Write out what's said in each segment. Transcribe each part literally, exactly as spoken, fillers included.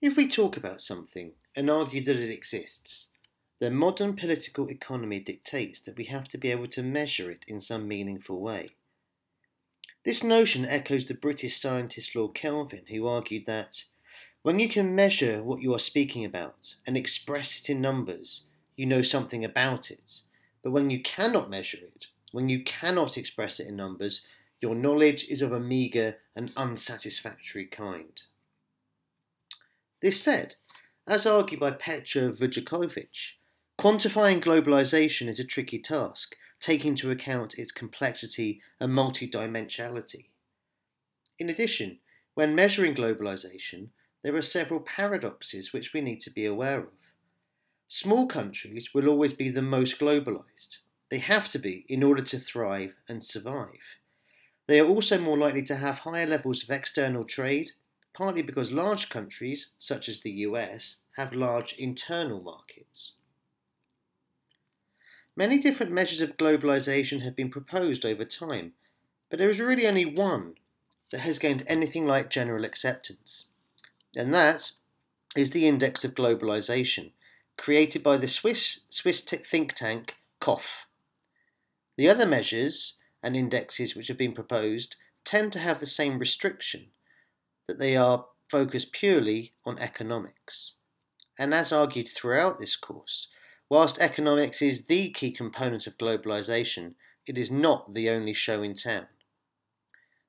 If we talk about something and argue that it exists, the modern political economy dictates that we have to be able to measure it in some meaningful way. This notion echoes the British scientist Lord Kelvin, who argued that when you can measure what you are speaking about and express it in numbers, you know something about it. But when you cannot measure it, when you cannot express it in numbers, your knowledge is of a meagre and unsatisfactory kind. This said, as argued by Petra Vujakovic, quantifying globalization is a tricky task, taking into account its complexity and multidimensionality. In addition, when measuring globalization, there are several paradoxes which we need to be aware of. Small countries will always be the most globalized. They have to be in order to thrive and survive. They are also more likely to have higher levels of external trade, partly because large countries, such as the U S, have large internal markets. Many different measures of globalization have been proposed over time, but there is really only one that has gained anything like general acceptance, and that is the Index of Globalization, created by the Swiss, Swiss think tank K O F. The other measures and indexes which have been proposed tend to have the same restriction, that they are focused purely on economics. And as argued throughout this course, whilst economics is the key component of globalization, it is not the only show in town.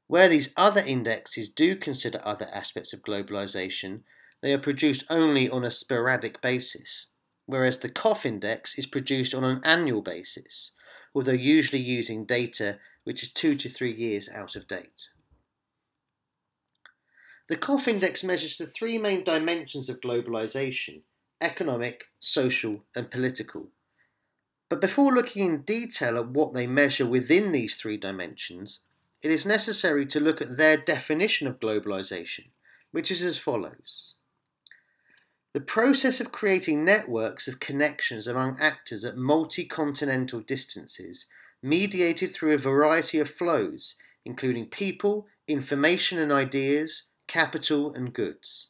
Where these other indexes do consider other aspects of globalization, they are produced only on a sporadic basis, whereas the K O F index is produced on an annual basis, although usually using data which is two to three years out of date. The K O F index measures the three main dimensions of globalization: economic, social and political. But before looking in detail at what they measure within these three dimensions, it is necessary to look at their definition of globalization, which is as follows. The process of creating networks of connections among actors at multi-continental distances, mediated through a variety of flows, including people, information and ideas, capital and goods.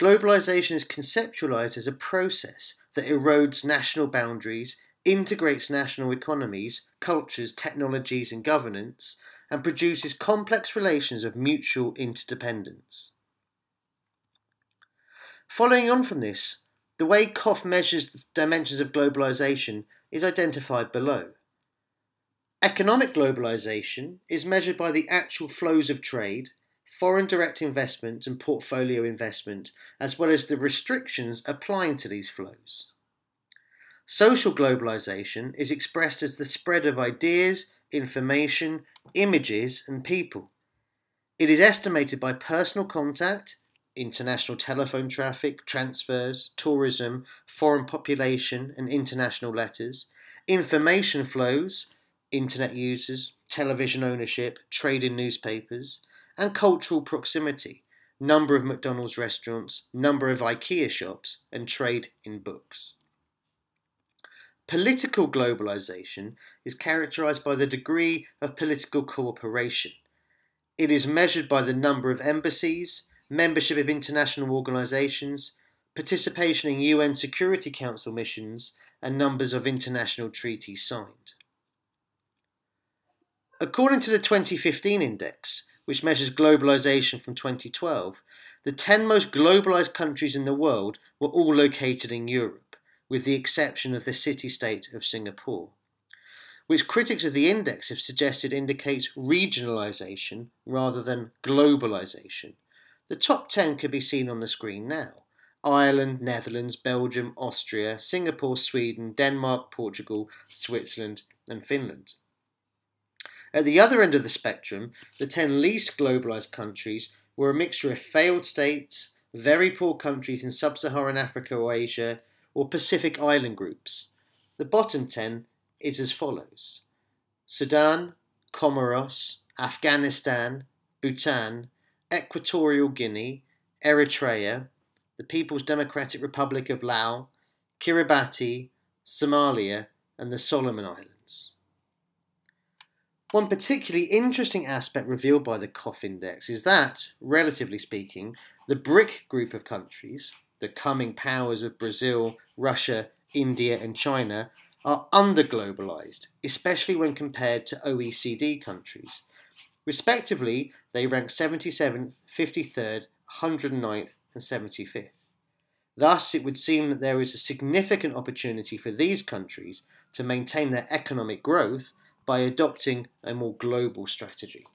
Globalization is conceptualized as a process that erodes national boundaries, integrates national economies, cultures, technologies and governance, and produces complex relations of mutual interdependence. Following on from this, the way K O F measures the dimensions of globalization is identified below. Economic globalization is measured by the actual flows of trade, foreign direct investment and portfolio investment, as well as the restrictions applying to these flows. Social globalization is expressed as the spread of ideas, information, images and people. It is estimated by personal contact, international telephone traffic, transfers, tourism, foreign population and international letters, information flows, internet users, television ownership, trade in newspapers, and cultural proximity, number of McDonald's restaurants, number of IKEA shops, and trade in books. Political globalization is characterized by the degree of political cooperation. It is measured by the number of embassies, membership of international organizations, participation in U N Security Council missions, and numbers of international treaties signed. According to the twenty fifteen index, which measures globalization from twenty twelve, the ten most globalized countries in the world were all located in Europe, with the exception of the city-state of Singapore, which critics of the index have suggested indicates regionalization rather than globalization. The top ten can be seen on the screen now: Ireland, Netherlands, Belgium, Austria, Singapore, Sweden, Denmark, Portugal, Switzerland and Finland. At the other end of the spectrum, the ten least globalised countries were a mixture of failed states, very poor countries in sub-Saharan Africa or Asia, or Pacific Island groups. The bottom ten is as follows: Sudan, Comoros, Afghanistan, Bhutan, Equatorial Guinea, Eritrea, the People's Democratic Republic of Laos, Kiribati, Somalia, and the Solomon Islands. One particularly interesting aspect revealed by the K O F index is that, relatively speaking, The BRIC group of countries, the coming powers of Brazil, Russia, India and China, are under-globalised, especially when compared to O E C D countries. Respectively, they rank seventy-seventh, fifty-third, one hundred ninth and seventy-fifth. Thus, it would seem that there is a significant opportunity for these countries to maintain their economic growth by adopting a more global strategy.